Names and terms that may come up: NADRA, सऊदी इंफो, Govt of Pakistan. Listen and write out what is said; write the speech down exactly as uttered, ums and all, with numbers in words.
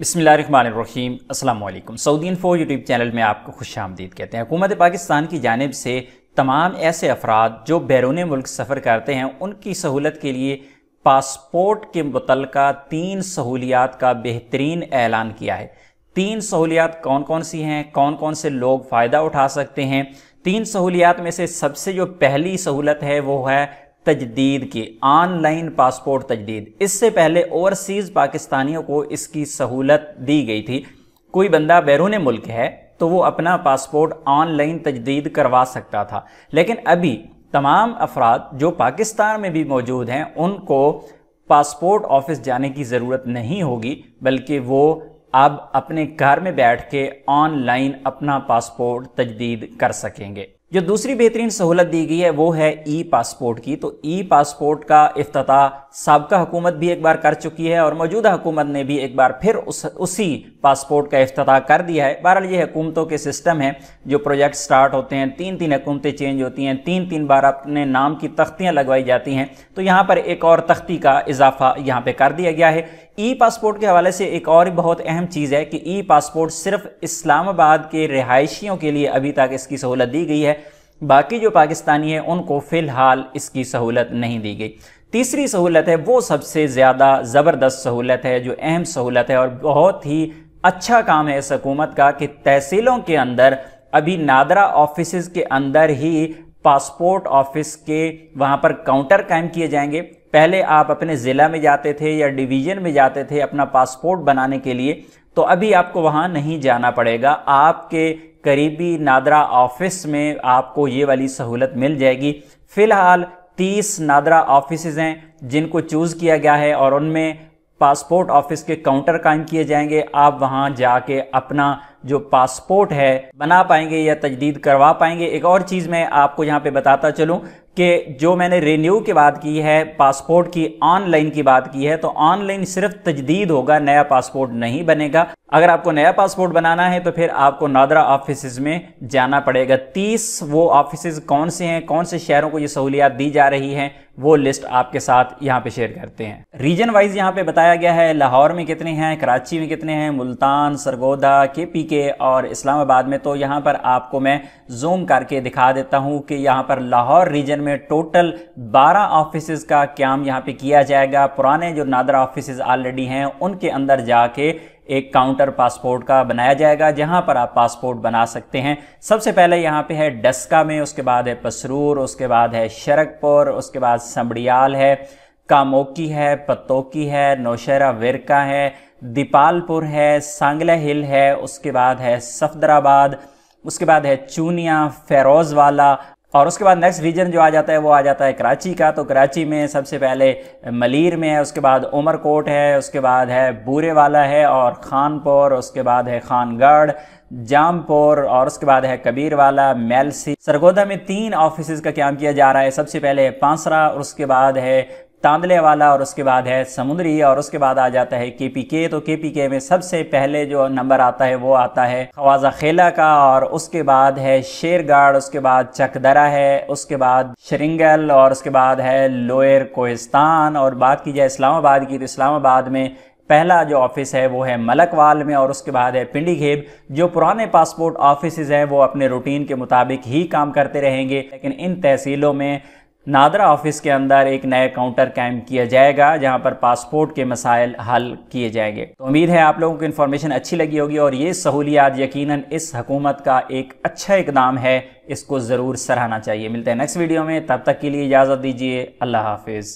बिस्मिल्लाहिर्रहमानिर्रहीम अस्सलाम वालेकुम। सऊदी इंफो यूट्यूब चैनल में आपको खुश आमदीद कहते हैं। हुकूमत पाकिस्तान की जानिब से तमाम ऐसे अफराद जो बैरून मुल्क सफ़र करते हैं उनकी सहूलत के लिए पासपोर्ट के मुतलका तीन सहूलियात का बेहतरीन ऐलान किया है। तीन सहूलियात कौन कौन सी हैं, कौन कौन से लोग फ़ायदा उठा सकते हैं। तीन सहूलियात में से सबसे जो पहली सहूलत है वो है तजदीद की, ऑनलाइन पासपोर्ट तजदीद। इससे पहले ओवरसीज़ पाकिस्तानियों को इसकी सहूलत दी गई थी। कोई बंदा बैरून मुल्क है तो वो अपना पासपोर्ट ऑनलाइन तजदीद करवा सकता था, लेकिन अभी तमाम अफराद जो पाकिस्तान में भी मौजूद हैं उनको पासपोर्ट ऑफिस जाने की ज़रूरत नहीं होगी, बल्कि वो अब अपने घर में बैठ के ऑनलाइन अपना पासपोर्ट तजदीद कर सकेंगे। जो दूसरी बेहतरीन सहूलत दी गई है वो है ई पासपोर्ट की। तो ई पासपोर्ट का इफ्तिताह साबका हुकूमत भी एक बार कर चुकी है और मौजूदा हुकूमत ने भी एक बार फिर उस उसी पासपोर्ट का इफ्तिताह कर दिया है। बहरहाल ये हुकूमतों के सिस्टम है, जो प्रोजेक्ट स्टार्ट होते हैं तीन तीन हुकूमतें चेंज होती हैं, तीन तीन बार अपने नाम की तख्तियाँ लगवाई जाती हैं। तो यहाँ पर एक और तख्ती का इजाफा यहाँ पर कर दिया गया है। ई पासपोर्ट के हवाले से एक और बहुत अहम चीज़ है कि ई पासपोर्ट सिर्फ इस्लामाबाद के रिहायशियों के लिए अभी तक इसकी सहूलत दी गई है, बाकी जो पाकिस्तानी हैं उनको फ़िलहाल इसकी सहूलत नहीं दी गई। तीसरी सहूलत है वो सबसे ज़्यादा ज़बरदस्त सहूलत है, जो अहम सहूलत है और बहुत ही अच्छा काम है इस हुकूमत का कि तहसीलों के अंदर अभी नादरा ऑफिस के अंदर ही पासपोर्ट ऑफिस के वहाँ पर काउंटर कायम किए जाएंगे। पहले आप अपने ज़िला में जाते थे या डिवीज़न में जाते थे अपना पासपोर्ट बनाने के लिए, तो अभी आपको वहाँ नहीं जाना पड़ेगा। आपके करीबी नादरा ऑफिस में आपको ये वाली सहूलत मिल जाएगी। फ़िलहाल तीस नादरा ऑफिसेज़ हैं जिनको चूज़ किया गया है और उनमें पासपोर्ट ऑफिस के काउंटर कायम किए जाएंगे। आप वहाँ जाके अपना जो पासपोर्ट है बना पाएंगे या तजदीद करवा पाएंगे। एक और चीज़ मैं आपको यहाँ पे बताता चलूँ कि जो मैंने रिन्यू की बात की है, पासपोर्ट की ऑनलाइन की बात की है, तो ऑनलाइन सिर्फ तजदीद होगा, नया पासपोर्ट नहीं बनेगा। अगर आपको नया पासपोर्ट बनाना है तो फिर आपको नादरा ऑफिस में जाना पड़ेगा। तीस वो ऑफिस कौन से हैं, कौन से शहरों को ये सहूलियात दी जा रही हैं, वो लिस्ट आपके साथ यहाँ पे शेयर करते हैं। रीजन वाइज यहाँ पे बताया गया है लाहौर में कितने हैं, कराची में कितने हैं, मुल्तान, सरगोदा, के पी के और इस्लामाबाद में। तो यहाँ पर आपको मैं जूम करके दिखा देता हूँ कि यहाँ पर लाहौर रीजन में टोटल बारह ऑफिस का काम यहाँ पे किया जाएगा। पुराने जो नादरा ऑफिस ऑलरेडी हैं उनके अंदर जाके एक काउंटर पासपोर्ट का बनाया जाएगा जहां पर आप पासपोर्ट बना सकते हैं। सबसे पहले यहां पे है डस्का में, उसके बाद है पसरूर, उसके बाद है शरकपुर, उसके बाद समड़ियाल है, कामोकी है, पतोकी है, नौशहरा विरका है, दीपालपुर है, सांगला हिल है, उसके बाद है सफदराबाद, उसके बाद है चूनिया, फ़ेरोज़वाला और उसके बाद नेक्स्ट रीजन जो आ जाता है वो आ जाता है कराची का। तो कराची में सबसे पहले मलीर में है, उसके बाद उमरकोट है, उसके बाद है बूरेवाला है और खानपुर, उसके बाद है खानगढ़, जामपुर और उसके बाद है कबीरवाला, मेलसी। सरगोदा में तीन ऑफिस का काम किया जा रहा है। सबसे पहले है पांसरा और उसके बाद है तांदले वाला और उसके बाद है समुद्री और उसके बाद आ जाता है के पी के। तो के पी के में सबसे पहले जो नंबर आता है वो आता है ख्वाजा खेला का और उसके बाद है शेरगढ़, उसके बाद चकदरा है, उसके बाद शरिंगल और उसके बाद है लोअर कोहिस्तान। और बात की जाए इस्लामाबाद की तो इस्लामाबाद में पहला जो ऑफिस है वो है मलकवाल में और उसके बाद है पिंडी घेब। जो पुराने पासपोर्ट ऑफिस हैं वो अपने रूटीन के मुताबिक ही काम करते रहेंगे, लेकिन इन तहसीलों में नादरा ऑफिस के अंदर एक नया काउंटर कायम किया जाएगा जहां पर पासपोर्ट के मसाइल हल किए जाएंगे। तो उम्मीद है आप लोगों को इन्फॉर्मेशन अच्छी लगी होगी और ये सहूलियात यकीनन इस हुकूमत का एक अच्छा इकदाम है, इसको ज़रूर सराहना चाहिए। मिलते हैं नेक्स्ट वीडियो में, तब तक के लिए इजाज़त दीजिए, अल्लाह हाफिज़।